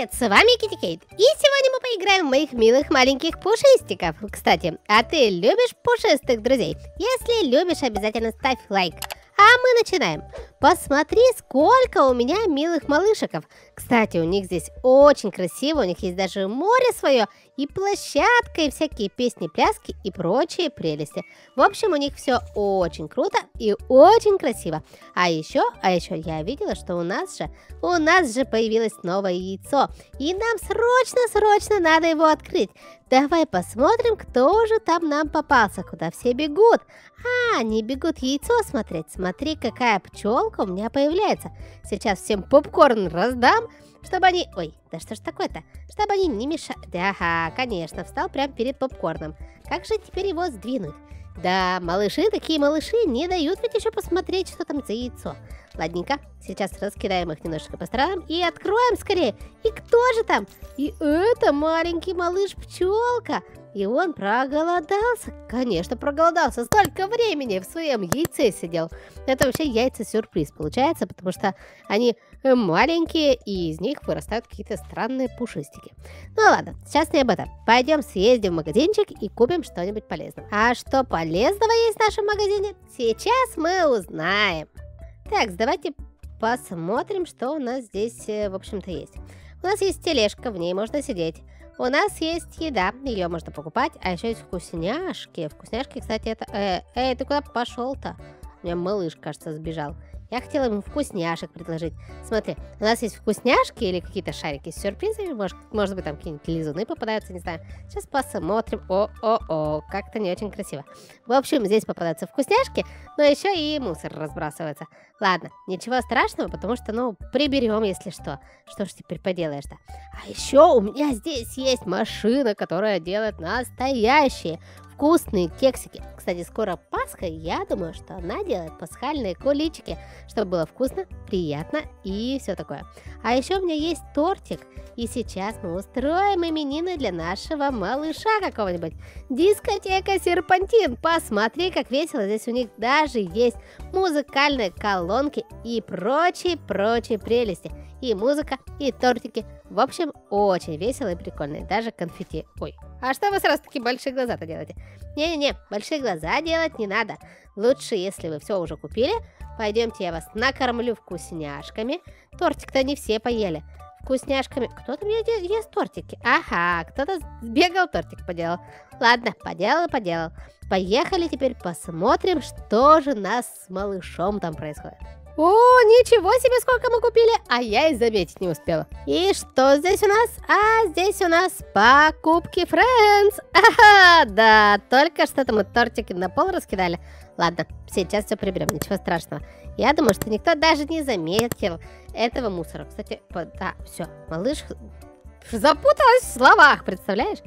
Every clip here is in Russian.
привет, с вами Китти Кейт. И сегодня мы поиграем в моих милых маленьких пушистиков. Кстати, а ты любишь пушистых друзей? Если любишь, обязательно ставь лайк. А мы начинаем. Посмотри, сколько у меня милых малышиков. Кстати, у них здесь очень красиво, у них есть даже море свое, и площадка, и всякие песни, пляски, и прочие прелести. В общем, у них все очень круто и очень красиво. А еще я видела, что у нас же появилось новое яйцо, и нам срочно-срочно надо его открыть. Давай посмотрим, кто же там нам попался, куда все бегут. А, они бегут яйцо смотреть. Смотри, какая пчелка у меня появляется. Сейчас всем попкорн раздам, чтобы они... Ой, да что ж такое-то? Чтобы они не мешали... Ага, конечно, встал прямо перед попкорном. Как же теперь его сдвинуть? Да, малыши такие малыши, не дают ведь еще посмотреть, что там за яйцо. Ладненько, сейчас раскидаем их немножечко по сторонам и откроем скорее. И кто же там? И это маленький малыш-пчелка. И он проголодался. Конечно, проголодался. Столько времени в своем яйце сидел. Это вообще яйца-сюрприз получается, потому что они маленькие, и из них вырастают какие-то странные пушистики. Ну ладно, сейчас не об этом. Пойдем съездим в магазинчик и купим что-нибудь полезное. А что полезного есть в нашем магазине? Сейчас мы узнаем. Так, давайте посмотрим, что у нас здесь, в общем-то, есть. У нас есть тележка, в ней можно сидеть. У нас есть еда, ее можно покупать. А еще есть вкусняшки. Вкусняшки, кстати, это... Эй, ты куда пошел-то? У меня малыш, кажется, сбежал. Я хотела ему вкусняшек предложить. Смотри, у нас есть вкусняшки или какие-то шарики с сюрпризами. Может быть, там какие-нибудь лизуны попадаются, не знаю. Сейчас посмотрим. О-о-о, как-то не очень красиво. В общем, здесь попадаются вкусняшки, но еще и мусор разбрасывается. Ладно, ничего страшного, потому что, ну, приберем, если что. Что ж теперь поделаешь-то? А еще у меня здесь есть машина, которая делает настоящие вкусные кексики. Кстати, скоро Пасха, и я думаю, что она делает пасхальные куличики, чтобы было вкусно, приятно и все такое. А еще у меня есть тортик, и сейчас мы устроим именины для нашего малыша какого-нибудь. Дискотека Серпантин, посмотри, как весело, здесь у них даже есть музыкальные колонки и прочие прелести. И музыка, и тортики. В общем, очень весело и прикольно. Даже конфетти. Ой, а что вы сразу такие большие глаза-то делаете? Не-не-не, большие глаза делать не надо. Лучше, если вы все уже купили, пойдемте я вас накормлю вкусняшками. Тортик-то не все поели. Вкусняшками. Кто-то мне ест тортики. Ага, кто-то бегал, тортик поделал. Ладно, поделал. Поехали теперь посмотрим, что же нас с малышом там происходит. О, ничего себе, сколько мы купили, а я и заметить не успела. И что здесь у нас? А здесь у нас покупки Friends. Ага, да, только что-то мы тортики на пол раскидали. Ладно, сейчас все приберем, ничего страшного. Я думаю, что никто даже не заметил этого мусора. Кстати, да, все, малыш запуталась в словах, представляешь?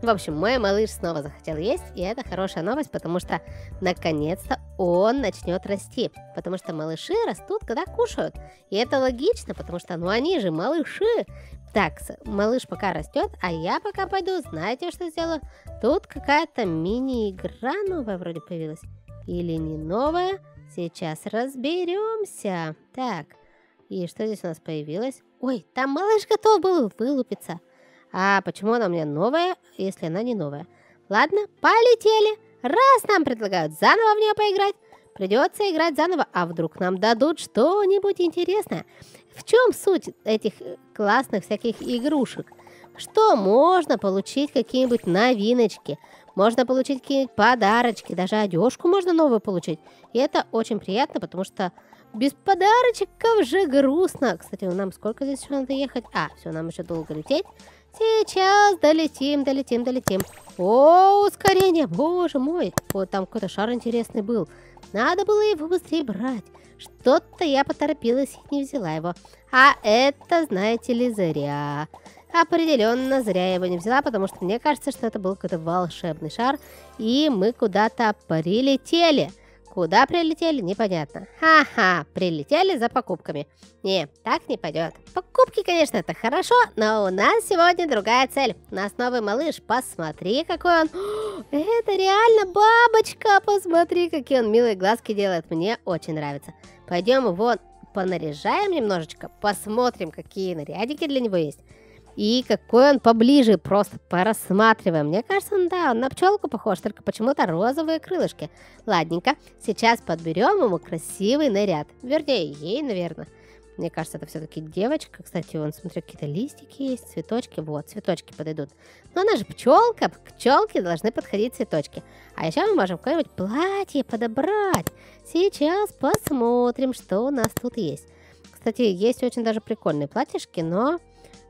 В общем, мой малыш снова захотел есть, и это хорошая новость, потому что, наконец-то, он начнет расти. Потому что малыши растут, когда кушают. И это логично, потому что, ну, они же малыши. Так, малыш пока растет, а я пока пойду, знаете, что сделаю? Тут какая-то мини-игра новая вроде появилась. Или не новая? Сейчас разберемся. Так, и что здесь у нас появилось? Ой, там малыш готов был вылупиться. А почему она у меня новая, если она не новая? Ладно, полетели. Раз нам предлагают заново в нее поиграть, придется играть заново. А вдруг нам дадут что-нибудь интересное? В чем суть этих классных всяких игрушек? Что можно получить какие-нибудь новиночки? Можно получить какие-нибудь подарочки. Даже одежку можно новую получить. И это очень приятно, потому что... без подарочков же грустно. Кстати, нам сколько здесь еще надо ехать? А, все, нам еще долго лететь. Сейчас долетим. О, ускорение, боже мой. Вот там какой-то шар интересный был. Надо было его быстрее брать. Что-то я поторопилась и не взяла его. А это, знаете ли, зря. Определенно зря я его не взяла, потому что мне кажется, что это был какой-то волшебный шар. И мы куда-то прилетели. Куда прилетели, непонятно. Ха-ха, прилетели за покупками. Не, так не пойдет. Покупки, конечно, это хорошо, но у нас сегодня другая цель. У нас новый малыш, посмотри, какой он. О, это реально бабочка, посмотри, какие он милые глазки делает. Мне очень нравится. Пойдем его понаряжаем немножечко, посмотрим, какие нарядики для него есть. И какой он поближе, просто порассматриваем. Мне кажется, он на пчелку похож, только почему-то розовые крылышки. Ладненько, сейчас подберем ему красивый наряд. Вернее, ей, наверное. Мне кажется, это все-таки девочка. Кстати, вон, смотрю, какие-то листики есть, цветочки. Вот, цветочки подойдут. Но она же пчелка, к пчелке должны подходить цветочки. А еще мы можем какое-нибудь платье подобрать. Сейчас посмотрим, что у нас тут есть. Кстати, есть очень даже прикольные платьишки, но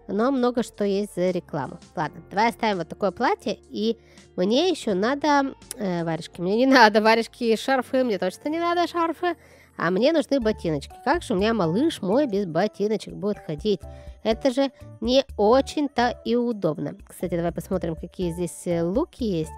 много что есть за рекламу. Ладно, давай оставим вот такое платье. И мне еще надо варежки. Мне не надо варежки и шарфы. Мне точно не надо шарфы. А мне нужны ботиночки. Как же у меня малыш мой без ботиночек будет ходить? Это же не очень-то и удобно. Кстати, давай посмотрим, какие здесь луки есть.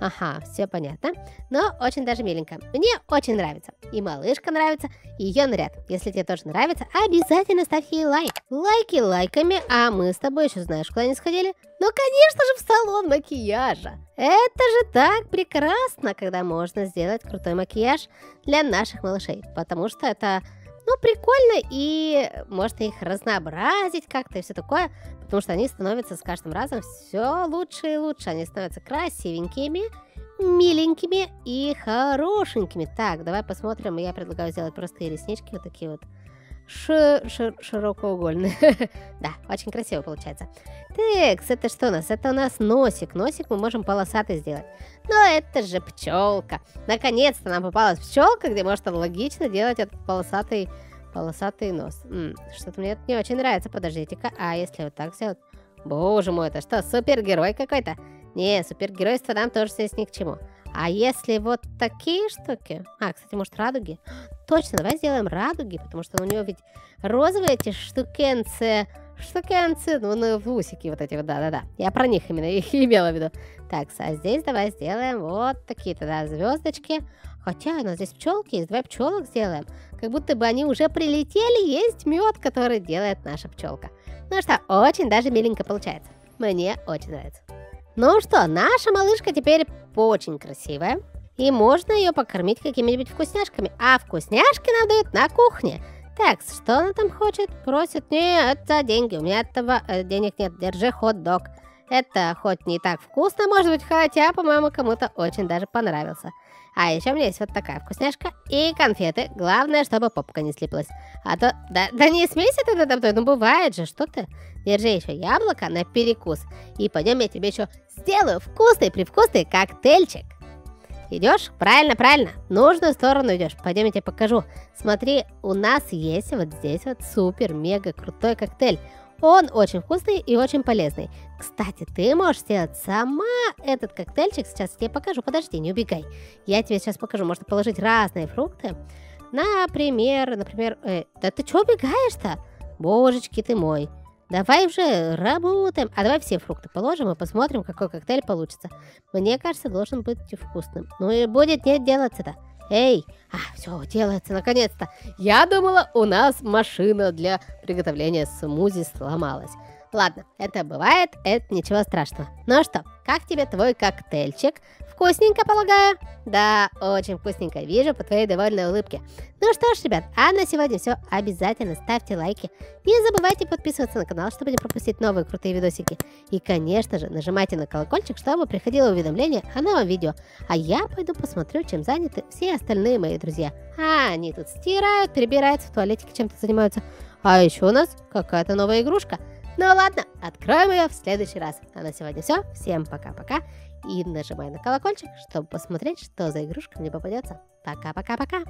Ага, все понятно. Но очень даже миленько. Мне очень нравится. И малышка нравится, и ее наряд. Если тебе тоже нравится, обязательно ставь ей лайк. Лайки лайками, а мы с тобой еще знаешь, куда не сходили? Ну, конечно же, в салон макияжа. Это же так прекрасно, когда можно сделать крутой макияж для наших малышей. Потому что это... ну, прикольно, и можно их разнообразить как-то и все такое, потому что они становятся с каждым разом все лучше и лучше. Они становятся красивенькими, миленькими и хорошенькими. Так, давай посмотрим. Я предлагаю сделать простые реснички, вот такие вот широкоугольные. Да, очень красиво получается. Так, это что у нас? Это у нас носик. Носик мы можем полосатый сделать. Но это же пчелка. Наконец-то нам попалась пчелка, где можно логично делать этот полосатый нос. Что-то мне это не очень нравится. Подождите-ка. А если вот так сделать? Боже мой, это что, супергерой какой-то? Не, супергеройство нам тоже здесь ни к чему. А если вот такие штуки... А, кстати, может, радуги? Точно, давай сделаем радуги, потому что у него ведь розовые эти штукенцы... Штукенцы, ну, усики вот эти вот, да-да-да. Я про них именно их имела в виду. Так, а здесь давай сделаем вот такие тогда звездочки. Хотя у нас здесь пчелки есть, давай пчелок сделаем. Как будто бы они уже прилетели, есть мед, который делает наша пчелка. Ну что, очень даже миленько получается. Мне очень нравится. Ну что, наша малышка теперь очень красивая. И можно ее покормить какими-нибудь вкусняшками. А вкусняшки нам дают на кухне. Так, что она там хочет? Просит. Нет, это деньги. У меня этого денег нет. Держи хот-дог. Это хоть не так вкусно, может быть, хотя, по-моему, кому-то очень даже понравился. А еще у меня есть вот такая вкусняшка и конфеты. Главное, чтобы попка не слиплась. А то... Да не смейся ты надо мной, ну бывает же, что ты. Держи еще яблоко на перекус. И пойдем, я тебе еще сделаю вкусный-привкусный коктейльчик. Идешь? Правильно, правильно. Нужную сторону идешь. Пойдем, я тебе покажу. Смотри, у нас есть вот здесь вот супер-мега-крутой коктейль. Он очень вкусный и очень полезный. Кстати, ты можешь сделать сама этот коктейльчик. Сейчас я тебе покажу. Подожди, не убегай. Я тебе сейчас покажу. Можно положить разные фрукты. Например... да ты чего убегаешь-то? Божечки ты мой. Давай уже работаем. А давай все фрукты положим и посмотрим, какой коктейль получится. Мне кажется, должен быть вкусным. Ну и будет не делаться-то. Эй, все, делается, наконец-то. Я думала, у нас машина для приготовления смузи сломалась. Ладно, это бывает, это ничего страшного. Ну что, как тебе твой коктейльчик? Вкусненько, полагаю? Да, очень вкусненько, вижу по твоей довольной улыбке. Ну что ж, ребят, а на сегодня все. Обязательно ставьте лайки. Не забывайте подписываться на канал, чтобы не пропустить новые крутые видосики. И, конечно же, нажимайте на колокольчик, чтобы приходило уведомление о новом видео. А я пойду посмотрю, чем заняты все остальные мои друзья. А, они тут стирают, перебираются, в туалетике чем-то занимаются. А еще у нас какая-то новая игрушка. Ну ладно, откроем ее в следующий раз. А на сегодня все. Всем пока-пока. И нажимай на колокольчик, чтобы посмотреть, что за игрушка мне попадется. Пока-пока-пока.